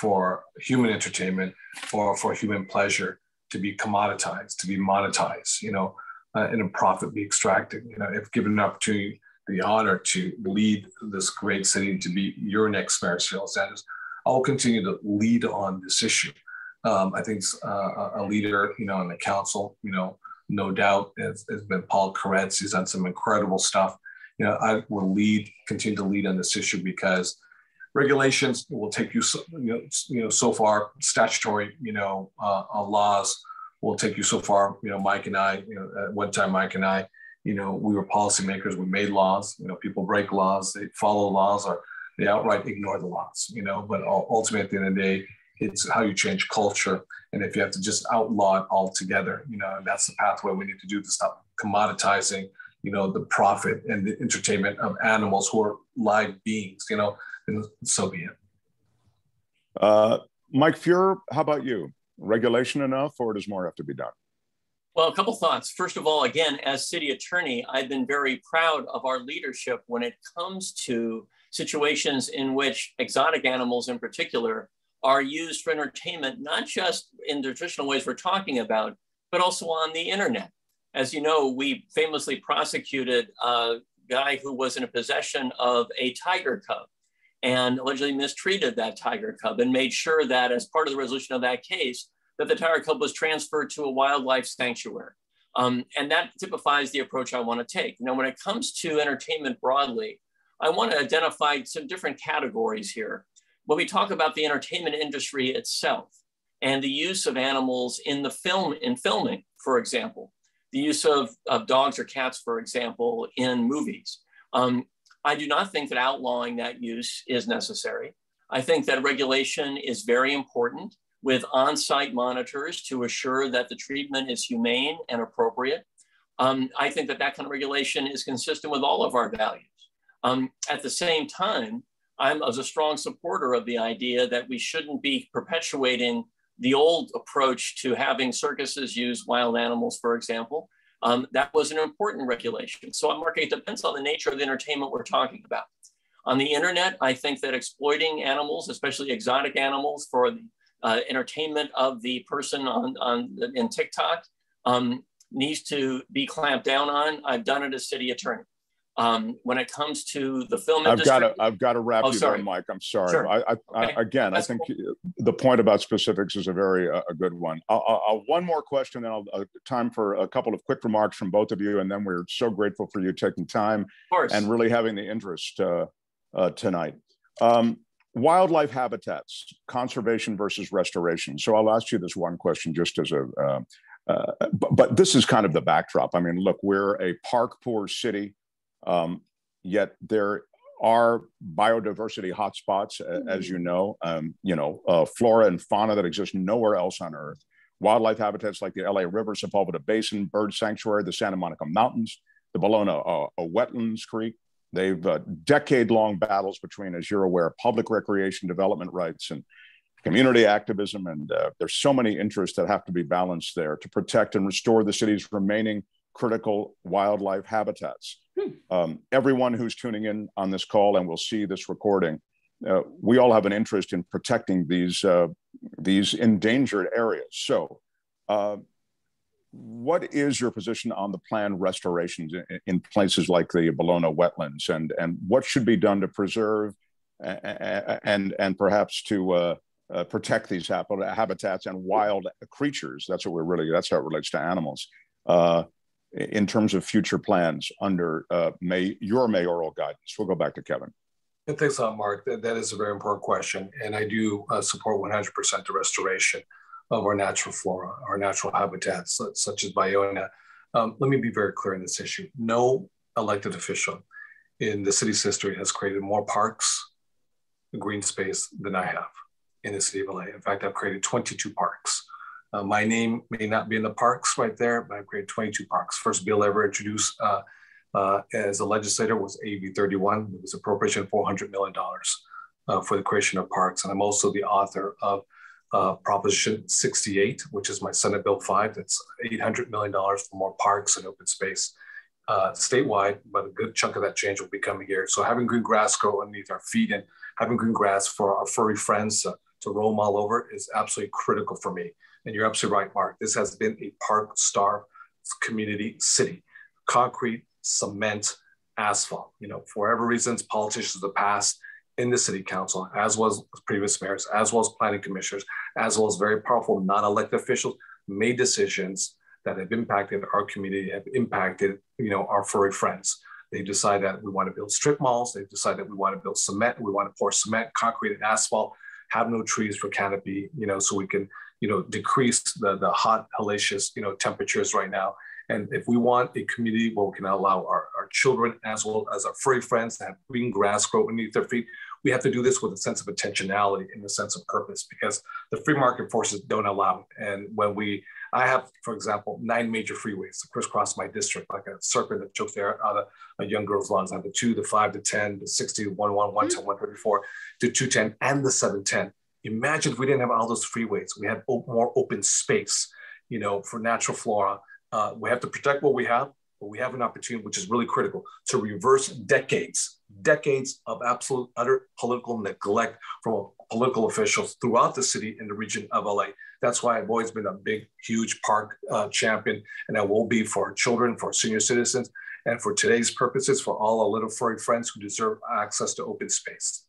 for human entertainment or for human pleasure, to be commoditized, to be monetized. You know, and a profit be extracted. You know, if given an opportunity, the honor to lead this great city, to be your next mayor of Los Angeles, I will continue to lead on this issue. I think a leader, you know, on the council, you know, no doubt has been Paul Koretz. He's done some incredible stuff. You know, I will continue to lead on this issue, because regulations will take you, so far. Statutory, laws will take you so far. You know, Mike and I, you know, at one time, you know, we were policymakers, we made laws, you know, people break laws, they follow laws, or they outright ignore the laws, you know, but ultimately at the end of the day, it's how you change culture. And if you have to just outlaw it altogether, you know, that's the pathway we need to do, to stop commoditizing, you know, the profit and the entertainment of animals who are live beings, you know, and so be it. Mike Fuhrer, how about you? Regulation enough, or does more have to be done? Well, a couple thoughts. First of all, again, as city attorney, I've been very proud of our leadership when it comes to situations in which exotic animals in particular are used for entertainment, not just in the traditional ways we're talking about, but also on the internet. As you know, we famously prosecuted a guy who was in possession of a tiger cub and allegedly mistreated that tiger cub, and made sure that as part of the resolution of that case, that the tiger cub was transferred to a wildlife sanctuary. And that typifies the approach I want to take. Now, when it comes to entertainment broadly, I want to identify some different categories here. When we talk about the entertainment industry itself and the use of animals in the film, in filming, for example, the use of dogs or cats, for example, in movies, I do not think that outlawing that use is necessary. I think that regulation is very important, with on-site monitors to assure that the treatment is humane and appropriate. I think that that kind of regulation is consistent with all of our values. At the same time, I'm as a strong supporter of the idea that we shouldn't be perpetuating the old approach to having circuses use wild animals, for example. That was an important regulation. So, Mark, it depends on the nature of the entertainment we're talking about. On the internet, I think that exploiting animals, especially exotic animals, for the entertainment of the person in TikTok needs to be clamped down on. I've done it as city attorney. When it comes to the film industry, I've got to wrap you there, Mike. I'm sorry. Sure. I think cool. The point about specifics is a very a good one. One more question, and time for a couple of quick remarks from both of you, and then we're so grateful for you taking time and really having the interest tonight. Wildlife habitats, conservation versus restoration. So I'll ask you this one question just as a, but this is kind of the backdrop. I mean, look, we're a park poor city, yet there are biodiversity hotspots, as you know, flora and fauna that exist nowhere else on earth. Wildlife habitats like the LA River, Sepulveda Basin, Bird Sanctuary, the Santa Monica Mountains, the Ballona Wetlands Creek. They've decade-long battles between, as you're aware, public recreation development rights and community activism. And there's so many interests that have to be balanced there to protect and restore the city's remaining critical wildlife habitats. Everyone who's tuning in on this call and will see this recording, we all have an interest in protecting these endangered areas. So what is your position on the planned restorations in places like the Ballona wetlands, and what should be done to preserve and perhaps to protect these habitats and wild creatures? That's what we're really, that's how it relates to animals. In terms of future plans under your mayoral guidance. We'll go back to Kevin. And thanks a lot, Mark. That is a very important question. And I do support 100% the restoration of our natural flora, our natural habitats, such as Ballona. Let me be very clear on this issue. No elected official in the city's history has created more parks, green space, than I have in the city of LA. In fact, I've created 22 parks. My name may not be in the parks right there, but I've created 22 parks. First bill I ever introduced as a legislator was AB 31. It was appropriation of $400 million for the creation of parks. And I'm also the author of Proposition 68, which is my Senate Bill 5. That's $800 million for more parks and open space statewide, but a good chunk of that change will be coming here. So having green grass grow underneath our feet and having green grass for our furry friends to roam all over is absolutely critical for me. And you're absolutely right, Mark. This has been a park-starved community city. Concrete, cement, asphalt. You know, for whatever reasons, politicians of the past in the city council, as well as previous mayors, as well as planning commissioners, as well as very powerful non-elected officials, made decisions that have impacted our community, have impacted, you know, our furry friends. They decide that we want to build strip malls. They decide that we want to build cement. We want to pour cement, concrete, and asphalt. Have no trees for canopy, you know, so we can, you know, decrease the hot, hellacious, you know, temperatures right now. And if we want a community where we can allow our children as well as our furry friends to have green grass grow beneath their feet, we have to do this with a sense of intentionality and a sense of purpose, because the free market forces don't allow it. And when we, I have, for example, 9 major freeways to crisscross my district, like a serpent that chokes there out of a young girl's lawns. I have the 2, the 5, the 10, the 60, the 111, 110, 134, the 210, and the 710. Imagine if we didn't have all those freeways. We had more open space, you know, for natural flora. We have to protect what we have, but we have an opportunity, which is really critical, to reverse decades of absolute utter political neglect from political officials throughout the city and the region of LA. That's why I've always been a big, huge park champion, and I will be for our children, for our senior citizens, and for today's purposes, for all our little furry friends who deserve access to open space.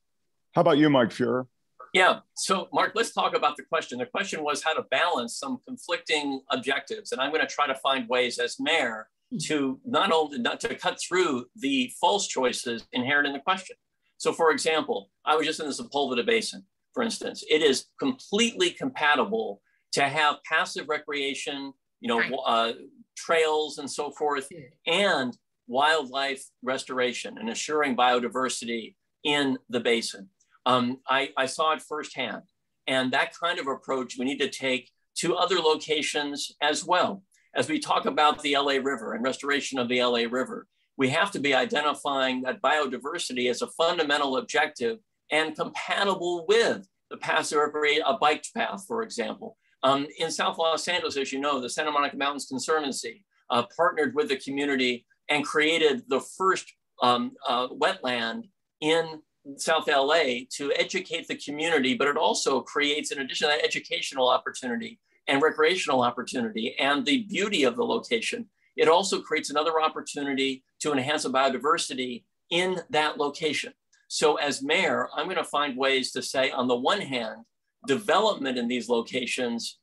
How about you, Mike Fuhrer? Yeah, so Mark, let's talk about the question. The question was how to balance some conflicting objectives. And I'm gonna try to find ways as mayor to not to cut through the false choices inherent in the question. So for example, I was just in the Sepulveda Basin, for instance. It is completely compatible to have passive recreation, you know, trails and so forth, and wildlife restoration and assuring biodiversity in the basin. I saw it firsthand. And that kind of approach we need to take to other locations as well. As we talk about the LA River and restoration of the LA River, we have to be identifying that biodiversity as a fundamental objective and compatible with the passive recreation, a bike path, for example. In South Los Angeles, as you know, the Santa Monica Mountains Conservancy partnered with the community and created the first wetland in South LA to educate the community, but it also creates, in addition to that, educational opportunity and recreational opportunity and the beauty of the location. It also creates another opportunity to enhance the biodiversity in that location. So as mayor, I'm going to find ways to say, on the one hand, development in these locations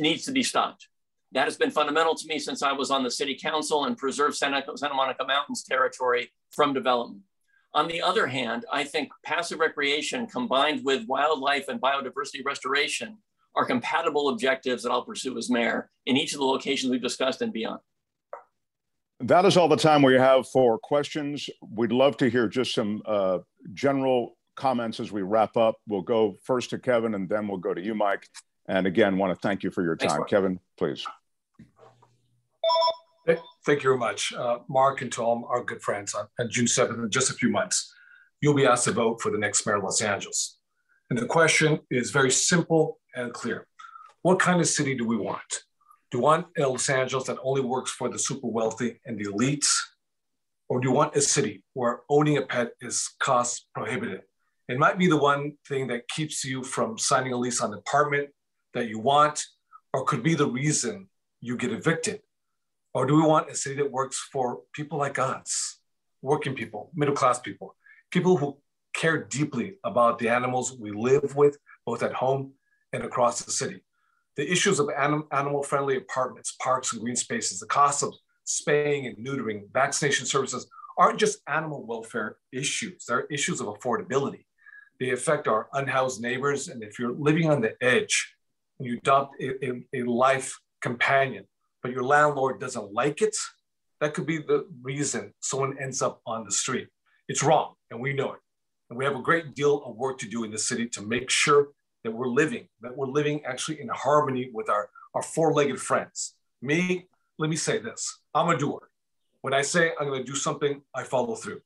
needs to be stopped. That has been fundamental to me since I was on the city council and preserved Santa Monica Mountains territory from development. On the other hand, I think passive recreation combined with wildlife and biodiversity restoration are compatible objectives that I'll pursue as mayor in each of the locations we've discussed and beyond. That is all the time we have for questions. We'd love to hear just some general comments as we wrap up. We'll go first to Kevin and then we'll go to you, Mike. And again, want to thank you for your time. Thanks, Kevin, please. Thank you very much. Mark and Tom are good friends. On June 7th, in just a few months, you'll be asked to vote for the next mayor of Los Angeles. And the question is very simple and clear. What kind of city do we want? Do you want a Los Angeles that only works for the super wealthy and the elites? Or do you want a city where owning a pet is cost prohibitive? It might be the one thing that keeps you from signing a lease on an apartment that you want, or could be the reason you get evicted. Or do we want a city that works for people like us, working people, middle-class people, people who care deeply about the animals we live with, both at home and across the city? The issues of animal-friendly apartments, parks and green spaces, the cost of spaying and neutering, vaccination services aren't just animal welfare issues. They're issues of affordability. They affect our unhoused neighbors. And if you're living on the edge and you adopt a life companion, but your landlord doesn't like it, that could be the reason someone ends up on the street. It's wrong, and we know it. And we have a great deal of work to do in the city to make sure that we're living actually in harmony with our four-legged friends. Me, let me say this, I'm a doer. When I say I'm gonna do something, I follow through.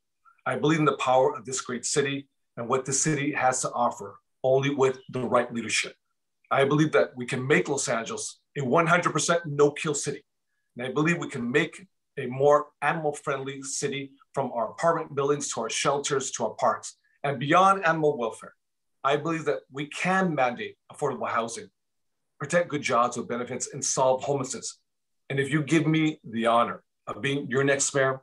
I believe in the power of this great city and what the city has to offer, only with the right leadership. I believe that we can make Los Angeles a 100% no-kill city. And I believe we can make a more animal-friendly city, from our apartment buildings to our shelters to our parks and beyond animal welfare. I believe that we can mandate affordable housing, protect good jobs with benefits, and solve homelessness. And if you give me the honor of being your next mayor,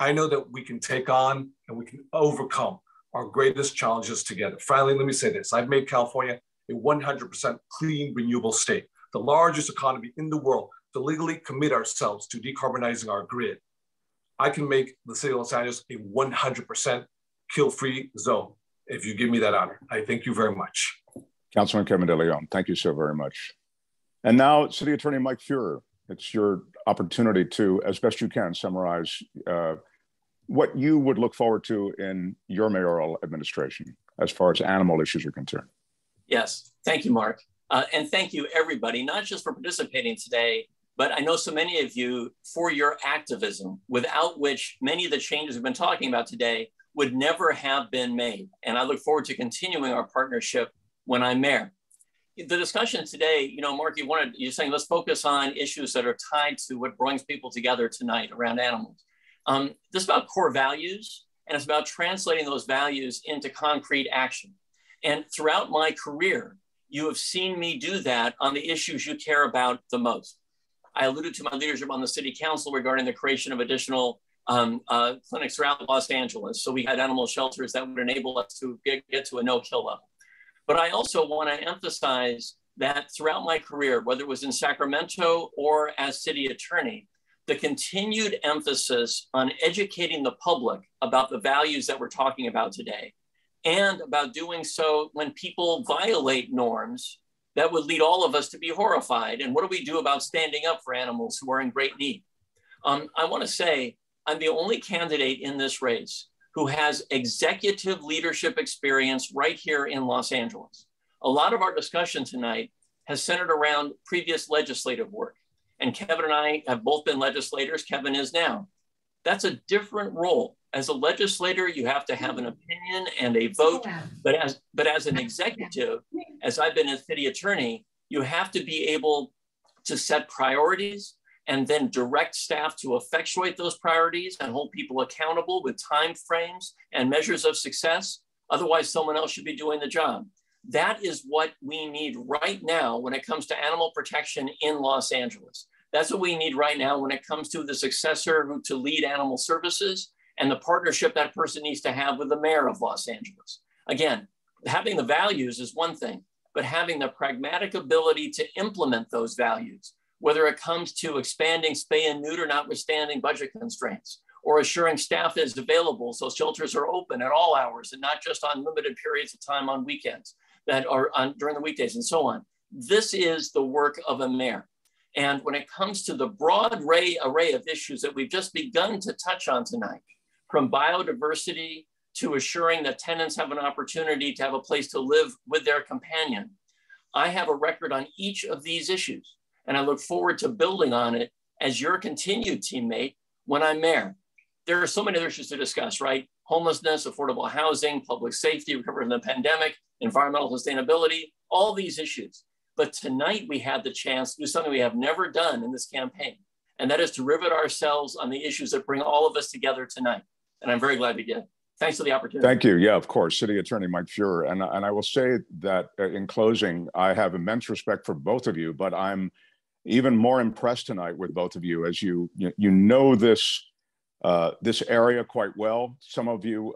I know that we can take on and we can overcome our greatest challenges together. Finally, let me say this. I've made California a 100% clean, renewable state, the largest economy in the world, to legally commit ourselves to decarbonizing our grid. I can make the city of Los Angeles a 100% kill-free zone if you give me that honor. I thank you very much. Councilman Kevin DeLeon, thank you so very much. And now, City Attorney Mike Fuhrer, it's your opportunity to, as best you can, summarize what you would look forward to in your mayoral administration as far as animal issues are concerned. Yes, thank you, Mark. And thank you, everybody, not just for participating today, but I know so many of you for your activism, without which many of the changes we've been talking about today would never have been made. And I look forward to continuing our partnership when I'm mayor. The discussion today, you know, Mark, you're saying let's focus on issues that are tied to what brings people together tonight around animals. This is about core values, and it's about translating those values into concrete action. And throughout my career, you have seen me do that on the issues you care about the most. I alluded to my leadership on the city council regarding the creation of additional clinics throughout Los Angeles. So we had animal shelters that would enable us to get to a no-kill level. But I also want to emphasize that throughout my career, whether it was in Sacramento or as city attorney, the continued emphasis on educating the public about the values that we're talking about today, and about doing so when people violate norms that would lead all of us to be horrified. And what do we do about standing up for animals who are in great need? I want to say I'm the only candidate in this race who has executive leadership experience right here in Los Angeles. A lot of our discussion tonight has centered around previous legislative work. And Kevin and I have both been legislators. Kevin is now. That's a different role. As a legislator, you have to have an opinion and a vote, but as an executive, as I've been a city attorney, you have to be able to set priorities and then direct staff to effectuate those priorities and hold people accountable with time frames and measures of success. Otherwise, someone else should be doing the job. That is what we need right now when it comes to animal protection in Los Angeles. That's what we need right now when it comes to the successor to lead animal services and the partnership that person needs to have with the mayor of Los Angeles. Again, having the values is one thing, but having the pragmatic ability to implement those values, whether it comes to expanding spay and neuter notwithstanding budget constraints, or assuring staff is available so shelters are open at all hours and not just on limited periods of time on weekends that are on during the weekdays and so on. This is the work of a mayor. And when it comes to the broad array of issues that we've just begun to touch on tonight, from biodiversity to assuring that tenants have an opportunity to have a place to live with their companion, I have a record on each of these issues. And I look forward to building on it as your continued teammate when I'm mayor. There are so many other issues to discuss, right? Homelessness, affordable housing, public safety, recovery from the pandemic, environmental sustainability, all these issues. But tonight we had the chance to do something we have never done in this campaign. And that is to rivet ourselves on the issues that bring all of us together tonight. And I'm very glad we did. Thanks for the opportunity. Thank you. Yeah, of course, City Attorney Mike Fuhrer. And I will say that in closing, I have immense respect for both of you, but I'm even more impressed tonight with both of you as you know this area quite well. Some of you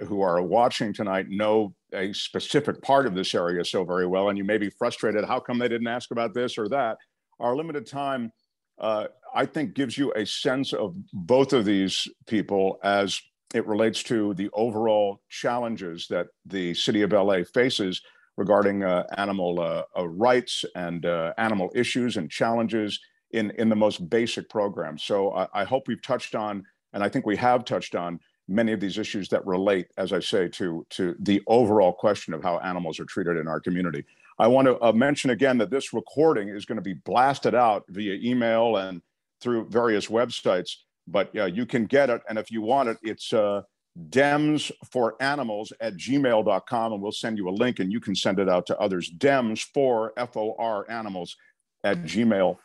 who are watching tonight know a specific part of this area so very well, and you may be frustrated, how come they didn't ask about this or that? Our limited time, I think, gives you a sense of both of these people as it relates to the overall challenges that the city of LA faces regarding animal rights and animal issues and challenges in the most basic program. So I hope we've touched on, and I think we have touched on, many of these issues that relate, as I say, to the overall question of how animals are treated in our community. I want to mention again that this recording is going to be blasted out via email and through various websites, but you can get it. And if you want it, it's demsforanimals@gmail.com, and we'll send you a link and you can send it out to others. demsforanimals@gmail.com.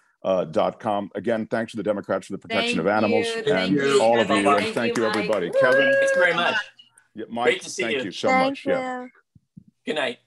Again, thanks to the Democrats for the Protection of Animals and all of you. And thank you, everybody. Kevin, thanks very much. Mike, thank you so much. Good night.